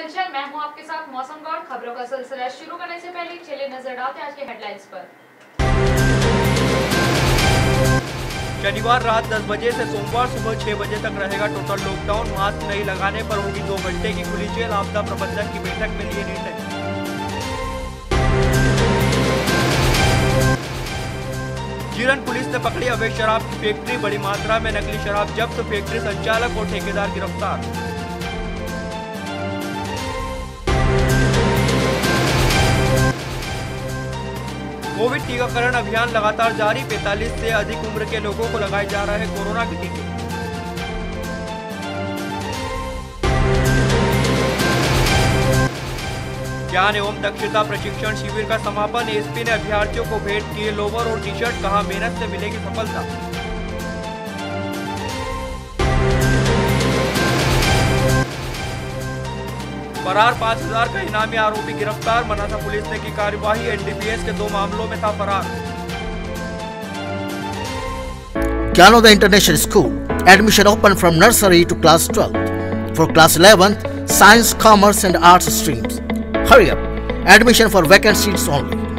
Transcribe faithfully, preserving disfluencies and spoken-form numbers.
हलचल, मैं हूं आपके साथ मौसम गौर। खबरों का सिलसिला शुरू करने से पहले चलिए नजर डालते हैं आज के हेडलाइंस पर। शनिवार रात दस बजे से सोमवार सुबह छह बजे तक रहेगा टोटल लॉकडाउन। मास्क नहीं लगाने पर होगी दो घंटे की खुली जेल। आपदा प्रबंधन की बैठक में लिए निर्णय। जीरन पुलिस ने पकड़ी अवैध शराब की फैक्ट्री, बड़ी मात्रा में नकली शराब जब्त, फैक्ट्री संचालक और ठेकेदार गिरफ्तार। कोविड टीकाकरण अभियान लगातार जारी, पैंतालीस से अधिक उम्र के लोगों को लगाए जा रहे हैं कोरोना के टीके। ज्ञान एवं दक्षता प्रशिक्षण शिविर का समापन, एसपी ने अभ्यर्थियों को भेंट किए लोवर और टी शर्ट, कहा मेहनत से मिलेगी सफलता। फरार पाँच हजार का इनामी आरोपी गिरफ्तार, मनासा पुलिस ने की कार्यवाही, एनडीपीएस के दो मामलों में था फरार। Gyanodaya international school admission open from nursery to class twelfth for class eleventh science, commerce and arts streams. Hurry up admission for vacant seats only.